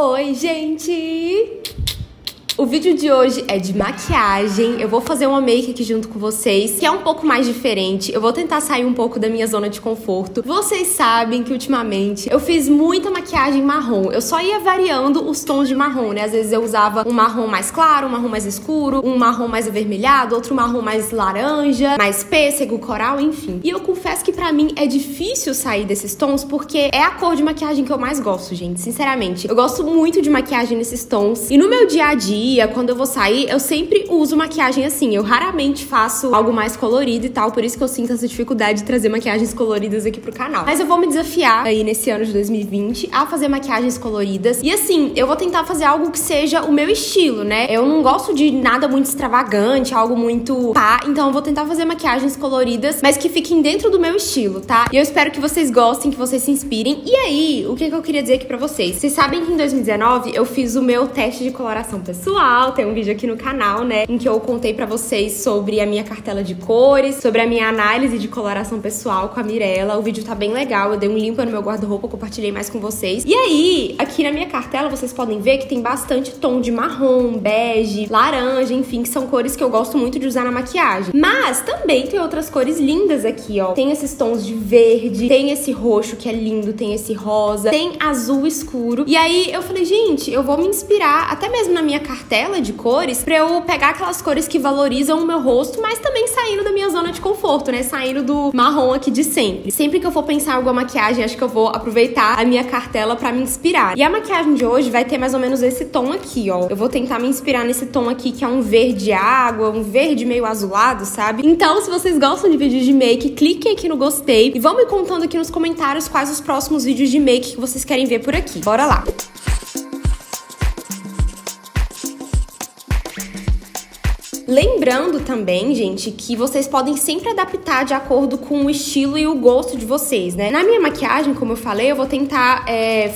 Oi, gente! O vídeo de hoje é de maquiagem. Eu vou fazer uma make aqui junto com vocês, que é um pouco mais diferente. Eu vou tentar sair um pouco da minha zona de conforto. Vocês sabem que ultimamente eu fiz muita maquiagem marrom. Eu só ia variando os tons de marrom, né? Às vezes eu usava um marrom mais claro, um marrom mais escuro, um marrom mais avermelhado, outro marrom mais laranja, mais pêssego, coral, enfim. E eu confesso que pra mim é difícil sair desses tons, porque é a cor de maquiagem que eu mais gosto, gente. Sinceramente, eu gosto muito de maquiagem nesses tons. E no meu dia a dia, quando eu vou sair, eu sempre uso maquiagem assim. Eu raramente faço algo mais colorido e tal, por isso que eu sinto essa dificuldade de trazer maquiagens coloridas aqui pro canal. Mas eu vou me desafiar aí nesse ano de 2020 a fazer maquiagens coloridas. E assim, eu vou tentar fazer algo que seja o meu estilo, né? Eu não gosto de nada muito extravagante, algo muito pá. Então eu vou tentar fazer maquiagens coloridas, mas que fiquem dentro do meu estilo, tá? E eu espero que vocês gostem, que vocês se inspirem. E aí, o que eu queria dizer aqui pra vocês? Vocês sabem que em 2019 eu fiz o meu teste de coloração pessoal, tem um vídeo aqui no canal, né, em que eu contei pra vocês sobre a minha cartela de cores, sobre a minha análise de coloração pessoal com a Mirela. O vídeo tá bem legal, eu dei um limpo no meu guarda-roupa, compartilhei mais com vocês. E aí, aqui na minha cartela vocês podem ver que tem bastante tom de marrom, bege, laranja, enfim, que são cores que eu gosto muito de usar na maquiagem. Mas também tem outras cores lindas aqui, ó. Tem esses tons de verde, tem esse roxo que é lindo, tem esse rosa, tem azul escuro. E aí eu falei, gente, eu vou me inspirar até mesmo na minha cartela de cores pra eu pegar aquelas cores que valorizam o meu rosto, mas também saindo da minha zona de conforto, né? Saindo do marrom aqui de sempre. Sempre que eu for pensar em alguma maquiagem, acho que eu vou aproveitar a minha cartela pra me inspirar. E a maquiagem de hoje vai ter mais ou menos esse tom aqui, ó. Eu vou tentar me inspirar nesse tom aqui, que é um verde água, um verde meio azulado, sabe? Então, se vocês gostam de vídeos de make, cliquem aqui no gostei e vão me contando aqui nos comentários quais os próximos vídeos de make que vocês querem ver por aqui. Bora lá! Lembrando também, gente, que vocês podem sempre adaptar de acordo com o estilo e o gosto de vocês, né? Na minha maquiagem, como eu falei, eu vou tentar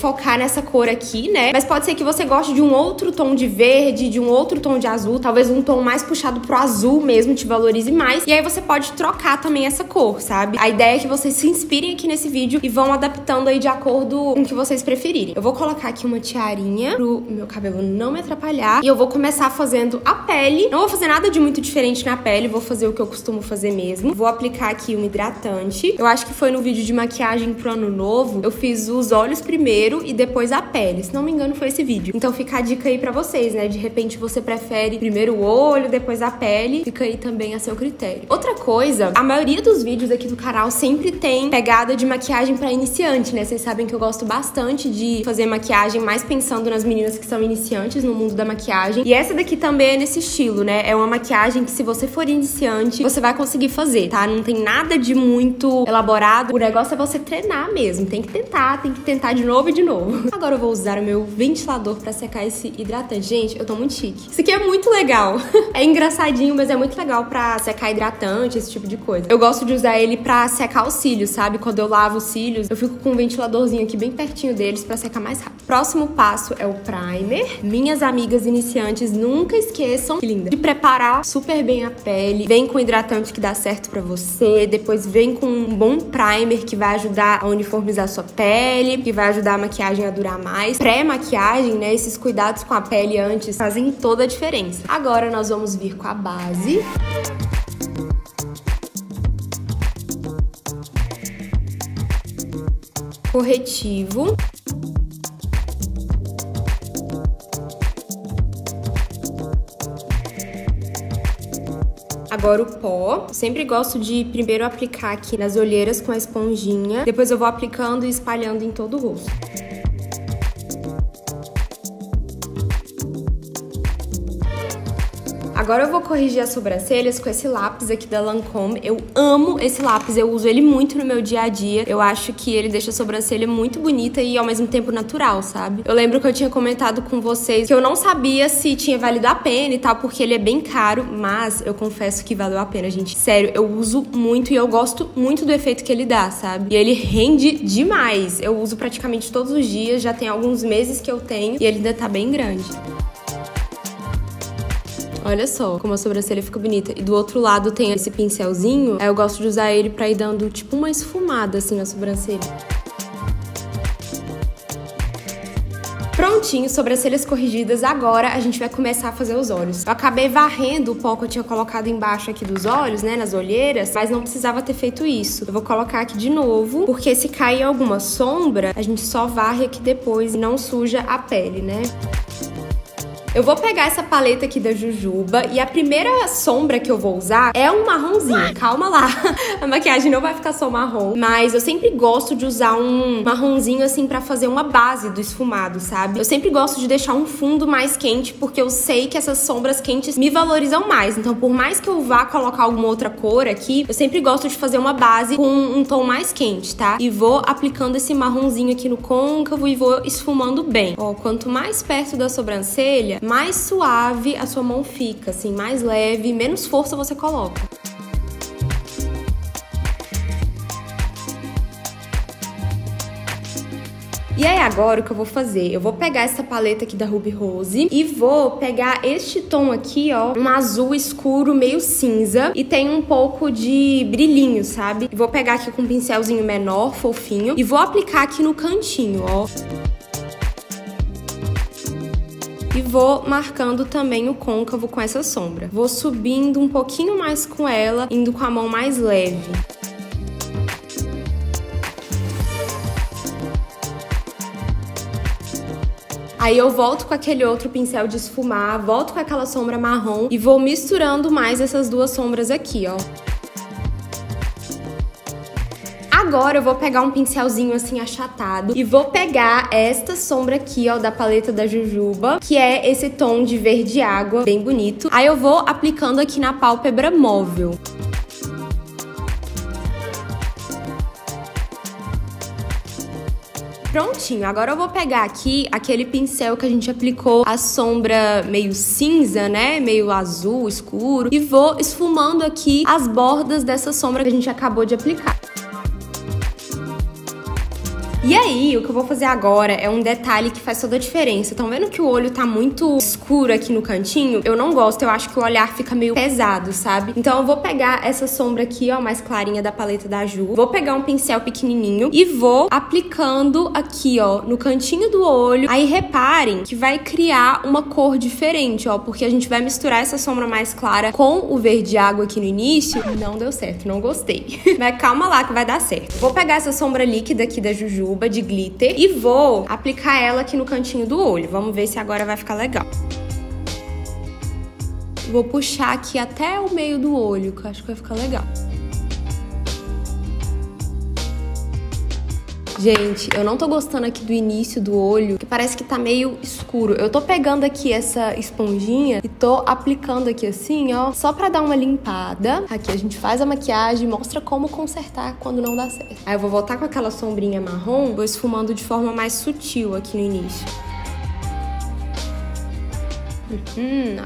focar nessa cor aqui, né? Mas pode ser que você goste de um outro tom de verde, de um outro tom de azul, talvez um tom mais puxado pro azul mesmo, te valorize mais. E aí você pode trocar também essa cor, sabe? A ideia é que vocês se inspirem aqui nesse vídeo e vão adaptando aí de acordo com o que vocês preferirem. Eu vou colocar aqui uma tiarinha pro meu cabelo não me atrapalhar. E eu vou começar fazendo a pele. Não vou fazer nada de muito diferente na pele, vou fazer o que eu costumo fazer mesmo. Vou aplicar aqui um hidratante. Eu acho que foi no vídeo de maquiagem pro ano novo, eu fiz os olhos primeiro e depois a pele, se não me engano foi esse vídeo. Então fica a dica aí pra vocês, né? De repente você prefere primeiro o olho, depois a pele, fica aí também a seu critério. Outra coisa, a maioria dos vídeos aqui do canal sempre tem pegada de maquiagem pra iniciante, né? Vocês sabem que eu gosto bastante de fazer maquiagem mais pensando nas meninas que são iniciantes no mundo da maquiagem. E essa daqui também é nesse estilo, né? É uma maquiagem que, se você for iniciante, você vai conseguir fazer, tá? Não tem nada de muito elaborado. O negócio é você treinar mesmo. Tem que tentar de novo e de novo. Agora eu vou usar o meu ventilador pra secar esse hidratante. Gente, eu tô muito chique. Isso aqui é muito legal. É engraçadinho, mas é muito legal pra secar hidratante, esse tipo de coisa. Eu gosto de usar ele pra secar os cílios, sabe? Quando eu lavo os cílios, eu fico com um ventiladorzinho aqui bem pertinho deles pra secar mais rápido. Próximo passo é o primer. Minhas amigas iniciantes, nunca esqueçam, que linda, de preparar super bem a pele. Vem com hidratante que dá certo pra você, depois vem com um bom primer que vai ajudar a uniformizar a sua pele, que vai ajudar a maquiagem a durar mais. Pré-maquiagem, né, esses cuidados com a pele antes fazem toda a diferença. Agora nós vamos vir com a base. Corretivo. Agora o pó. Eu sempre gosto de primeiro aplicar aqui nas olheiras com a esponjinha. Depois eu vou aplicando e espalhando em todo o rosto. Agora eu vou corrigir as sobrancelhas com esse lápis aqui da Lancôme. Eu amo esse lápis, eu uso ele muito no meu dia a dia. Eu acho que ele deixa a sobrancelha muito bonita e ao mesmo tempo natural, sabe? Eu lembro que eu tinha comentado com vocês que eu não sabia se tinha valido a pena e tal, porque ele é bem caro, mas eu confesso que valeu a pena, gente. Sério, eu uso muito e eu gosto muito do efeito que ele dá, sabe? E ele rende demais. Eu uso praticamente todos os dias, já tem alguns meses que eu tenho e ele ainda tá bem grande. Olha só como a sobrancelha fica bonita. E do outro lado tem esse pincelzinho. Eu gosto de usar ele pra ir dando tipo uma esfumada assim na sobrancelha. Prontinho, sobrancelhas corrigidas. Agora a gente vai começar a fazer os olhos. Eu acabei varrendo o pó que eu tinha colocado embaixo aqui dos olhos, né, nas olheiras, mas não precisava ter feito isso. Eu vou colocar aqui de novo, porque se cair alguma sombra, a gente só varre aqui depois e não suja a pele, né? Eu vou pegar essa paleta aqui da Jujuba e a primeira sombra que eu vou usar é um marronzinho. Calma lá, a maquiagem não vai ficar só marrom, mas eu sempre gosto de usar um marronzinho assim pra fazer uma base do esfumado, sabe? Eu sempre gosto de deixar um fundo mais quente porque eu sei que essas sombras quentes me valorizam mais. Então por mais que eu vá colocar alguma outra cor aqui, eu sempre gosto de fazer uma base com um tom mais quente, tá? E vou aplicando esse marronzinho aqui no côncavo e vou esfumando bem. Ó, quanto mais perto da sobrancelha, mais suave a sua mão fica, assim, mais leve, menos força você coloca. E aí agora o que eu vou fazer? Eu vou pegar essa paleta aqui da Ruby Rose e vou pegar este tom aqui, ó, um azul escuro meio cinza e tem um pouco de brilhinho, sabe? Vou pegar aqui com um pincelzinho menor, fofinho, e vou aplicar aqui no cantinho, ó. E vou marcando também o côncavo com essa sombra. Vou subindo um pouquinho mais com ela, indo com a mão mais leve. Aí eu volto com aquele outro pincel de esfumar, volto com aquela sombra marrom e vou misturando mais essas duas sombras aqui, ó. Agora eu vou pegar um pincelzinho assim achatado e vou pegar esta sombra aqui, ó, da paleta da Jujuba, que é esse tom de verde água, bem bonito. Aí eu vou aplicando aqui na pálpebra móvel. Prontinho, agora eu vou pegar aqui aquele pincel que a gente aplicou a sombra meio cinza, né, meio azul escuro, e vou esfumando aqui as bordas dessa sombra que a gente acabou de aplicar. E aí, o que eu vou fazer agora é um detalhe que faz toda a diferença. Estão vendo que o olho tá muito escuro aqui no cantinho? Eu não gosto, eu acho que o olhar fica meio pesado, sabe? Então eu vou pegar essa sombra aqui, ó, mais clarinha da paleta da Ju. Vou pegar um pincel pequenininho e vou aplicando aqui, ó, no cantinho do olho. Aí reparem que vai criar uma cor diferente, ó, porque a gente vai misturar essa sombra mais clara com o verde água aqui no início. Não deu certo, não gostei. Mas calma lá que vai dar certo. Vou pegar essa sombra líquida aqui da Juju, de glitter, e vou aplicar ela aqui no cantinho do olho. Vamos ver se agora vai ficar legal. Vou puxar aqui até o meio do olho, que eu acho que vai ficar legal. Gente, eu não tô gostando aqui do início do olho, que parece que tá meio escuro. Eu tô pegando aqui essa esponjinha e tô aplicando aqui assim, ó, só pra dar uma limpada. Aqui a gente faz a maquiagem, mostra como consertar quando não dá certo. Aí eu vou voltar com aquela sombrinha marrom, vou esfumando de forma mais sutil aqui no início.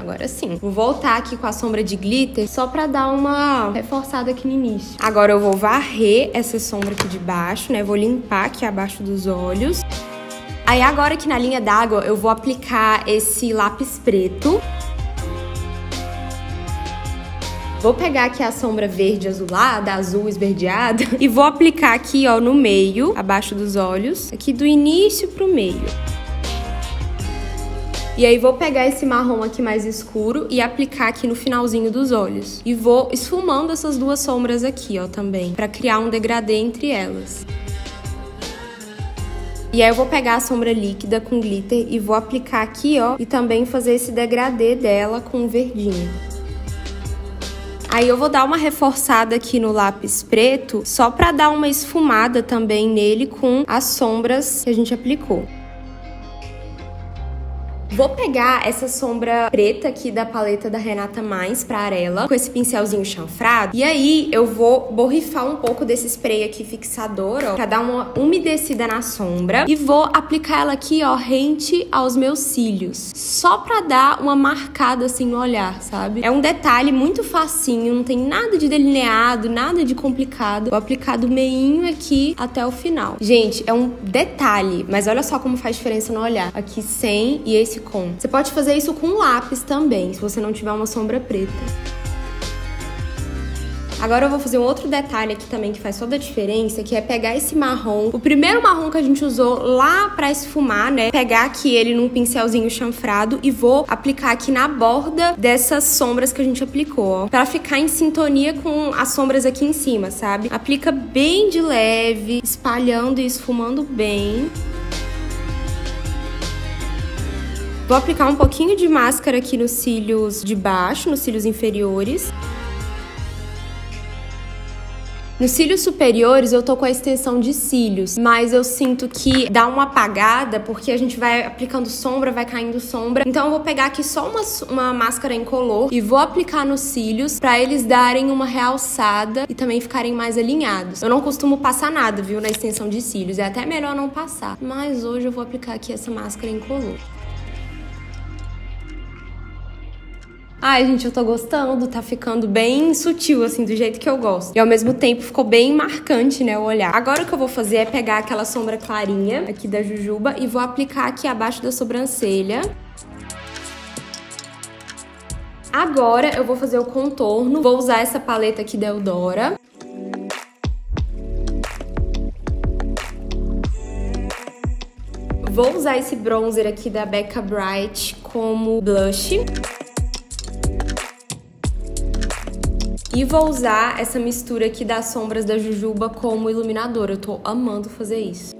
Agora sim. Vou voltar aqui com a sombra de glitter só pra dar uma reforçada aqui no início. Agora eu vou varrer essa sombra aqui de baixo, né? Vou limpar aqui abaixo dos olhos. Aí agora aqui na linha d'água eu vou aplicar esse lápis preto. Vou pegar aqui a sombra verde azulada, azul esverdeada, e vou aplicar aqui, ó, no meio, abaixo dos olhos, aqui do início pro meio. E aí vou pegar esse marrom aqui mais escuro e aplicar aqui no finalzinho dos olhos. E vou esfumando essas duas sombras aqui, ó, também, pra criar um degradê entre elas. E aí eu vou pegar a sombra líquida com glitter e vou aplicar aqui, ó, e também fazer esse degradê dela com o verdinho. Aí eu vou dar uma reforçada aqui no lápis preto, só pra dar uma esfumada também nele com as sombras que a gente aplicou. Vou pegar essa sombra preta aqui da paleta da Renata Mais pra Arela, com esse pincelzinho chanfrado. E aí eu vou borrifar um pouco desse spray aqui fixador, ó, pra dar uma umedecida na sombra. E vou aplicar ela aqui, ó, rente aos meus cílios. Só pra dar uma marcada assim no olhar, sabe? É um detalhe muito facinho, não tem nada de delineado, nada de complicado. Vou aplicar do meinho aqui até o final. Gente, é um detalhe, mas olha só como faz diferença no olhar. Aqui sem e esse com. Você pode fazer isso com lápis também, se você não tiver uma sombra preta. Agora eu vou fazer um outro detalhe aqui também que faz toda a diferença, que é pegar esse marrom, o primeiro marrom que a gente usou lá pra esfumar, né? Pegar aqui ele num pincelzinho chanfrado e vou aplicar aqui na borda dessas sombras que a gente aplicou, ó, pra ficar em sintonia com as sombras aqui em cima, sabe? Aplica bem de leve, espalhando e esfumando bem. Vou aplicar um pouquinho de máscara aqui nos cílios de baixo, nos cílios inferiores. Nos cílios superiores eu tô com a extensão de cílios, mas eu sinto que dá uma apagada porque a gente vai aplicando sombra, vai caindo sombra. Então eu vou pegar aqui só uma máscara incolor e vou aplicar nos cílios pra eles darem uma realçada e também ficarem mais alinhados. Eu não costumo passar nada, viu, na extensão de cílios. É até melhor não passar. Mas hoje eu vou aplicar aqui essa máscara incolor. Ai, gente, eu tô gostando, tá ficando bem sutil, assim, do jeito que eu gosto. E ao mesmo tempo ficou bem marcante, né, o olhar. Agora o que eu vou fazer é pegar aquela sombra clarinha aqui da Jujuba e vou aplicar aqui abaixo da sobrancelha. Agora eu vou fazer o contorno, vou usar essa paleta aqui da Eudora. Vou usar esse bronzer aqui da Becca Bright como blush. E vou usar essa mistura aqui das sombras da Jujuba como iluminador. Eu tô amando fazer isso.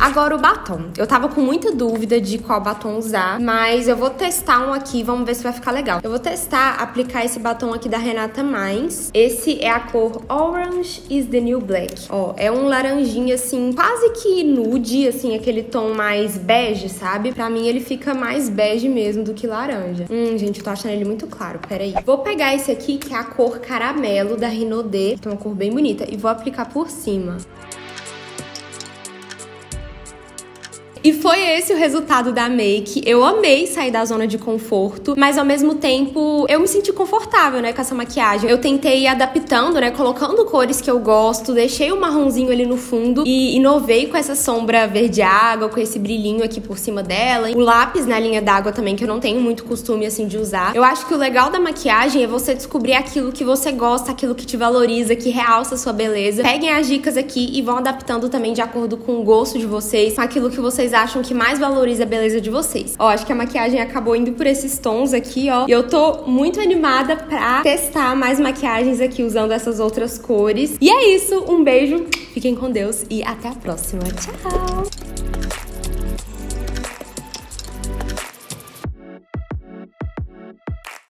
Agora o batom. Eu tava com muita dúvida de qual batom usar, mas eu vou testar um aqui, vamos ver se vai ficar legal. Eu vou testar, aplicar esse batom aqui da Renata Mais. Esse é a cor Orange is the New Black. Ó, é um laranjinha assim, quase que nude, assim, aquele tom mais bege, sabe? Pra mim ele fica mais bege mesmo do que laranja. Gente, eu tô achando ele muito claro, peraí. Vou pegar esse aqui, que é a cor Caramelo da Rinode. Então é uma cor bem bonita, e vou aplicar por cima. E foi esse o resultado da make. Eu amei sair da zona de conforto, mas ao mesmo tempo eu me senti confortável, né, com essa maquiagem. Eu tentei ir adaptando, né, colocando cores que eu gosto, deixei o marronzinho ali no fundo e inovei com essa sombra verde água, com esse brilhinho aqui por cima dela. O lápis na linha d'água também, que eu não tenho muito costume, assim, de usar. Eu acho que o legal da maquiagem é você descobrir aquilo que você gosta, aquilo que te valoriza, que realça a sua beleza. Peguem as dicas aqui e vão adaptando também de acordo com o gosto de vocês, com aquilo que vocês acham que mais valoriza a beleza de vocês. Ó, acho que a maquiagem acabou indo por esses tons aqui, ó. E eu tô muito animada pra testar mais maquiagens aqui usando essas outras cores. E é isso, um beijo, fiquem com Deus e até a próxima. Tchau!